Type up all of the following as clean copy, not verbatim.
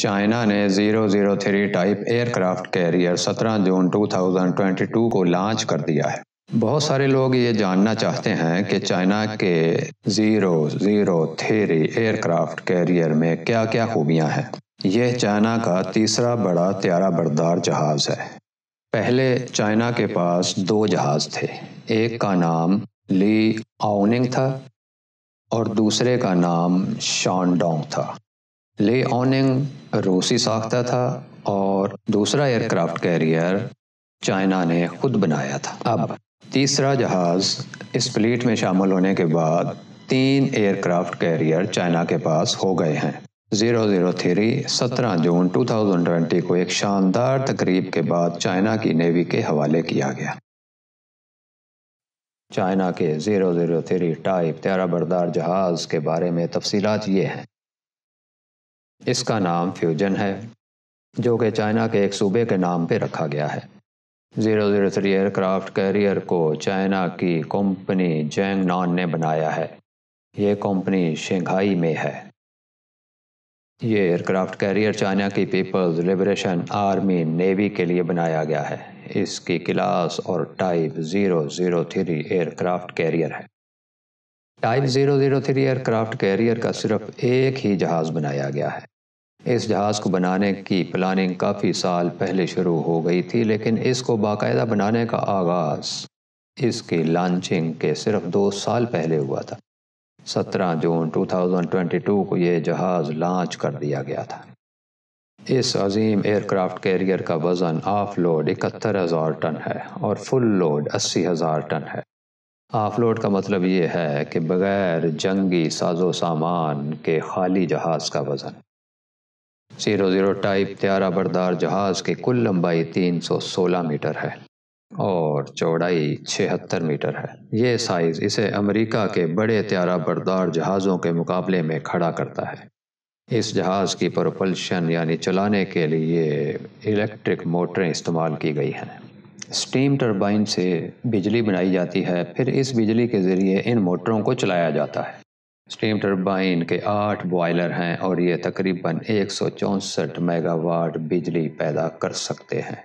China ने 003 type aircraft career 17 जून 2022 को launch कर दिया है। बहुत सारे लोग ये जानना चाहते हैं कि चाइना के 003 एयरक्राफ्ट कैरियर में क्या क्या खूबियां हैं। यह चाइना का तीसरा बड़ा त्यारा बरदार जहाज़ है। पहले चाइना के पास दो जहाज़ थे, एक का नाम लियाओनिंग था और दूसरे का नाम शानडोंग था। लियाओनिंग रूसी साख्ता था और दूसरा एयरक्राफ्ट कैरियर चाइना ने खुद बनाया था। अब तीसरा जहाज़ इस फ्लीट में शामिल होने के बाद 3 एयरक्राफ्ट कैरियर चाइना के पास हो गए हैं। 003 17 जून 2020 को एक शानदार तकरीब के बाद चाइना की नेवी के हवाले किया गया। चाइना के 003 टाइप त्यारा बरदार जहाज़ के बारे में तफसीलात ये हैं। इसका नाम फ्यूजन है, जो कि चाइना के एक सूबे के नाम पे रखा गया है। 003 एयरक्राफ्ट कैरियर को चाइना की कंपनी जेंगनान ने बनाया है। ये कंपनी शंघाई में है। ये एयरक्राफ्ट कैरियर चाइना की पीपल्स लिबरेशन आर्मी नेवी के लिए बनाया गया है। इसकी क्लास और टाइप 003 एयरक्राफ्ट कैरियर है। टाइप 003 एयरक्राफ्ट कैरियर का सिर्फ एक ही जहाज़ बनाया गया है। इस जहाज़ को बनाने की प्लानिंग काफ़ी साल पहले शुरू हो गई थी, लेकिन इसको बाकायदा बनाने का आगाज़ इसकी लॉन्चिंग के सिर्फ 2 साल पहले हुआ था। 17 जून 2022 को यह जहाज़ लॉन्च कर दिया गया था। इस अजीम एयरक्राफ्ट कैरियर का वज़न ऑफ लोड 71,000 टन है और फुल लोड 80,000 टन है। ऑफ लोड का मतलब ये है कि बगैर जंगी साजो सामान के खाली जहाज़ का वज़न। 00 टाइप त्यारा बरदार जहाज़ की कुल लंबाई 316 मीटर है और चौड़ाई 76 मीटर है। ये साइज़ इसे अमेरिका के बड़े त्यारा बरदार जहाज़ों के मुकाबले में खड़ा करता है। इस जहाज़ की प्रोपल्शन यानी चलाने के लिए इलेक्ट्रिक मोटरें इस्तेमाल की गई हैं। स्टीम टरबाइन से बिजली बनाई जाती है, फिर इस बिजली के ज़रिए इन मोटरों को चलाया जाता है। स्टीम टरबाइन के 8 बॉयलर हैं और ये तकरीबन 164 मेगावाट बिजली पैदा कर सकते हैं।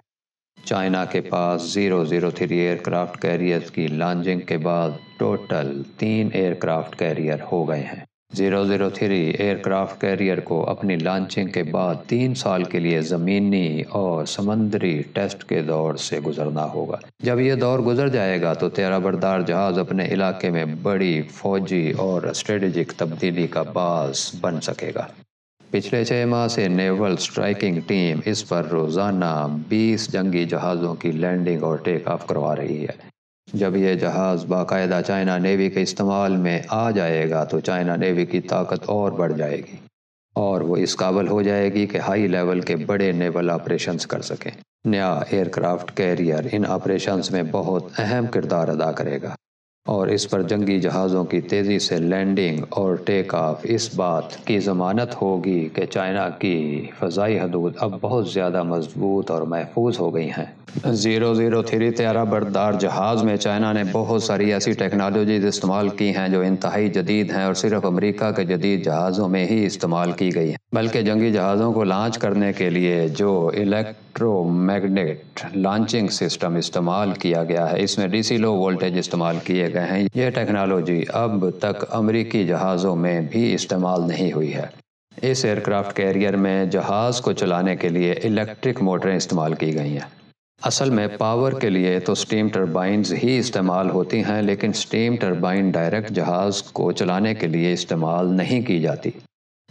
चाइना के पास 003 एयरक्राफ्ट कैरियर की लॉन्चिंग के बाद टोटल 3 एयरक्राफ्ट कैरियर हो गए हैं। 003 एयरक्राफ्ट कैरियर को अपनी लॉन्चिंग के बाद 3 साल के लिए ज़मीनी और समंदरी टेस्ट के दौर से गुजरना होगा। जब यह दौर गुजर जाएगा तो त्यारा बरदार जहाज़ अपने इलाके में बड़ी फौजी और स्ट्रेटेजिक तब्दीली का बास बन सकेगा। पिछले 6 माह से नेवल स्ट्राइकिंग टीम इस पर रोज़ाना 20 जंगी जहाज़ों की लैंडिंग और टेक ऑफ करवा रही है। जब यह जहाज़ बाकायदा चाइना नेवी के इस्तेमाल में आ जाएगा तो चाइना नेवी की ताकत और बढ़ जाएगी और वो इस काबिल हो जाएगी कि हाई लेवल के बड़े नेवल ऑपरेशंस कर सकें। नया एयरक्राफ्ट कैरियर इन ऑपरेशंस में बहुत अहम किरदार अदा करेगा और इस पर जंगी जहाज़ों की तेज़ी से लैंडिंग और टेक ऑफ इस बात की ज़मानत होगी कि चाइना की फ़ज़ाई हदूद अब बहुत ज़्यादा मजबूत और महफूज हो गई हैं। 003 त्यारा बरदार जहाज़ में चाइना ने बहुत सारी ऐसी टेक्नोलॉजीज़ इस्तेमाल की हैं जो इंतहाई जदीद हैं और सिर्फ अमेरिका के जदीद जहाज़ों में ही इस्तेमाल की गई हैं, बल्कि जंगी जहाज़ों को लॉन्च करने के लिए जो इलेक्ट्रोमैग्नेट लॉन्चिंग सिस्टम इस्तेमाल किया गया है, इसमें DC लो वोल्टेज इस्तेमाल किए गए हैं। यह टेक्नोलॉजी अब तक अमेरिकी जहाज़ों में भी इस्तेमाल नहीं हुई है। इस एयरक्राफ्ट कैरियर में जहाज़ को चलाने के लिए इलेक्ट्रिक मोटरें इस्तेमाल की गई हैं। असल में पावर के लिए तो स्टीम टरबाइंस ही इस्तेमाल होती हैं, लेकिन स्टीम टरबाइन डायरेक्ट जहाज़ को चलाने के लिए इस्तेमाल नहीं की जाती,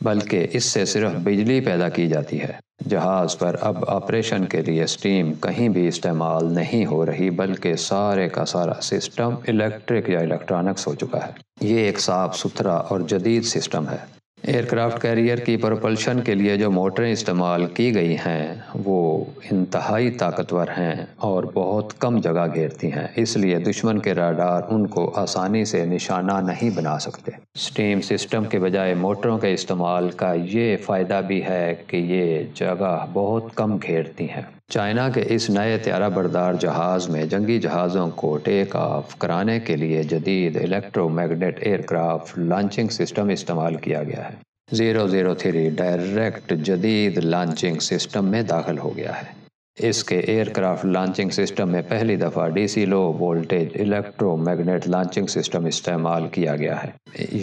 बल्कि इससे सिर्फ बिजली पैदा की जाती है। जहाज़ पर अब ऑपरेशन के लिए स्टीम कहीं भी इस्तेमाल नहीं हो रही, बल्कि सारे का सारा सिस्टम इलेक्ट्रिक या इलेक्ट्रॉनिक्स हो चुका है। ये एक साफ़ सुथरा और जदीद सिस्टम है। एयरक्राफ्ट कैरियर की प्रोपल्शन के लिए जो मोटरें इस्तेमाल की गई हैं वो इंतहाई ताकतवर हैं और बहुत कम जगह घेरती हैं, इसलिए दुश्मन के राडार उनको आसानी से निशाना नहीं बना सकते। स्टीम सिस्टम के बजाय मोटरों के इस्तेमाल का ये फ़ायदा भी है कि ये जगह बहुत कम घेरती हैं। चाइना के इस नए त्यारा बरदार जहाज़ में जंगी जहाज़ों को टेक ऑफ कराने के लिए जदीद इलेक्ट्रोमैग्नेट एयरक्राफ्ट लॉन्चिंग सिस्टम इस्तेमाल किया गया है। 003 डायरेक्ट जदीद लॉन्चिंग सिस्टम में दाखिल हो गया है। इसके एयरक्राफ्ट लॉन्चिंग सिस्टम में पहली दफ़ा DC low voltage electromagnet launching system इस्तेमाल किया गया है।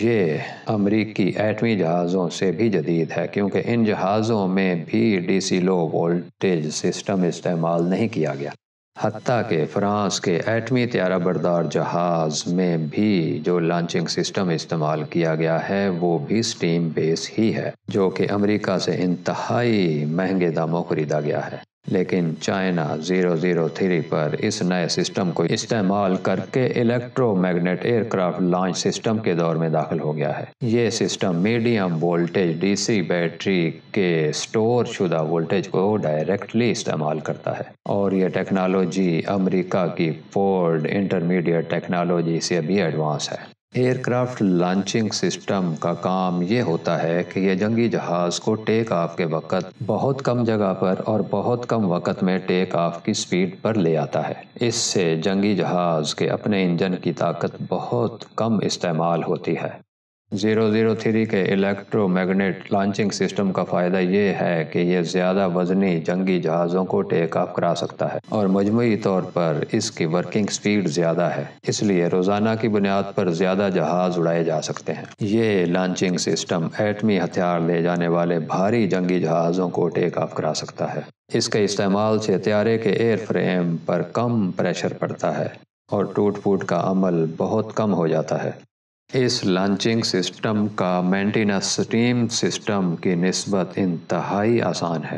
ये अमरीकी एटमी जहाज़ों से भी जदीद है क्योंकि इन जहाज़ों में भी डीसी लो वोल्टेज सिस्टम इस्तेमाल नहीं किया गया। हत्ता के फ्रांस के एटमी त्यारा बरदार जहाज़ में भी जो लॉन्चिंग सिस्टम इस्तेमाल किया गया है वो भी स्टीम बेस ही है, जो कि अमेरिका से इंतहाई महंगे दामों खरीदा गया है। लेकिन चाइना 003 पर इस नए सिस्टम को इस्तेमाल करके इलेक्ट्रोमैग्नेट एयरक्राफ्ट लॉन्च सिस्टम के दौर में दाखिल हो गया है। ये system medium voltage DC battery के स्टोर शुदा वोल्टेज को डायरेक्टली इस्तेमाल करता है और ये टेक्नोलॉजी अमेरिका की फोर्ड इंटरमीडिएट टेक्नोलॉजी से भी एडवांस है। एयरक्राफ्ट लॉन्चिंग सिस्टम का काम ये होता है कि यह जंगी जहाज़ को टेक ऑफ के वक़्त बहुत कम जगह पर और बहुत कम वक़्त में टेक ऑफ की स्पीड पर ले आता है। इससे जंगी जहाज़ के अपने इंजन की ताकत बहुत कम इस्तेमाल होती है। 003 के इलेक्ट्रोमैग्नेट लॉन्चिंग सिस्टम का फ़ायदा ये है कि यह ज़्यादा वज़नी जंगी जहाज़ों को टेक ऑफ करा सकता है और मजमुई तौर पर इसकी वर्किंग स्पीड ज़्यादा है, इसलिए रोज़ाना की बुनियाद पर ज़्यादा जहाज़ उड़ाए जा सकते हैं। ये लॉन्चिंग सिस्टम एटमी हथियार ले जाने वाले भारी जंगी जहाज़ों को टेक ऑफ करा सकता है। इसके इस्तेमाल से त्यारे के एयर फ्रेम पर कम प्रेशर पड़ता है और टूट फूट का अमल बहुत कम हो जाता है। इस लॉन्चिंग सिस्टम का मेंटेनेंस स्टीम सिस्टम की निस्बत इंतहाई आसान है।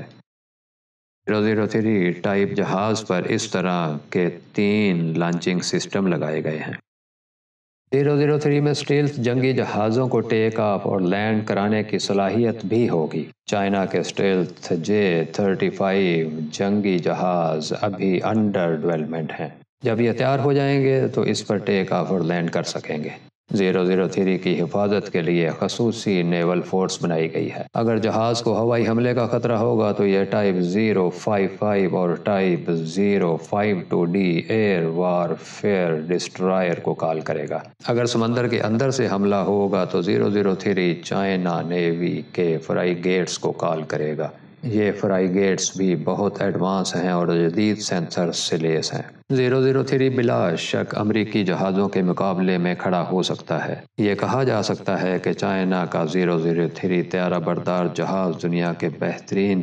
003 टाइप जहाज़ पर इस तरह के 3 लॉन्चिंग सिस्टम लगाए गए हैं। 003 में स्टील्थ जंगी जहाज़ों को टेक ऑफ और लैंड कराने की सलाहियत भी होगी। चाइना के स्टील्थ J-35 जंगी जहाज़ अभी अंडर डेवलपमेंट हैं। जब ये तैयार हो जाएंगे तो इस पर टेक ऑफ और लैंड कर सकेंगे। 003 की हिफाजत के लिए खसूसी नेवल फोर्स बनाई गई है। अगर जहाज़ को हवाई हमले का खतरा होगा तो यह टाइप 055 और type 052D air warfare destroyer को कॉल करेगा। अगर समंदर के अंदर से हमला होगा तो 003 चाइना नेवी के फ्राइगेट्स को कॉल करेगा। ये फ्राइगेट्स भी बहुत एडवांस हैं और जदीद सेंसर से लैस हैं। 003 बिला शक अमरीकी जहाज़ों के मुकाबले में खड़ा हो सकता है। ये कहा जा सकता है कि चाइना का 003 त्यारा बरदार जहाज़ दुनिया के बेहतरीन